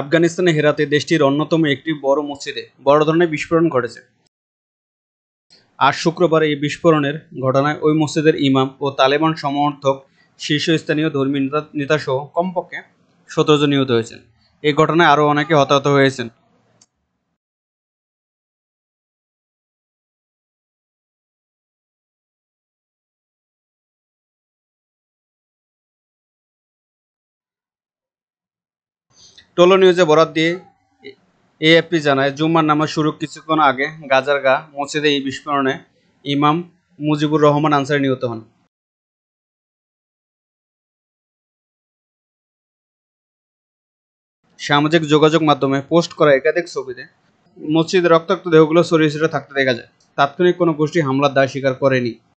আফগানিস্তানে হেরাতে দেশটির অন্যতম একটি বড় মসজিদে বড় ধরনের বিস্ফোরণ ঘটেছে। আজ শুক্রবার এই বিস্ফোরণের ঘটনায় ওই মসজিদের ইমাম ও তালেবান সমর্থক শীর্ষস্থানীয় ধর্মীয় নেতাসহ কমপক্ষে ১৭ জন নিহত হয়েছেন। এই ঘটনায় আরও অনেকে হতাহত হয়েছেন। টোলো নিউজে বরাত দিয়ে এএফপি জানায়, জুম্মার নামাজ শুরুর কিছুক্ষণ আগে গাজার মসজিদে এই বিস্ফোরণে ইমাম মুজিবুর রহমান আনসারী নিহত হন। সামাজিক যোগাযোগ মাধ্যমে পোস্ট করা একাধিক ছবিতে মসজিদের রক্তাক্ত দেহগুলো ছড়িয়ে ছিটিয়ে থাকতে দেখা যায়। তাৎক্ষণিক কোনো গোষ্ঠী হামলার দায় স্বীকার করেনি।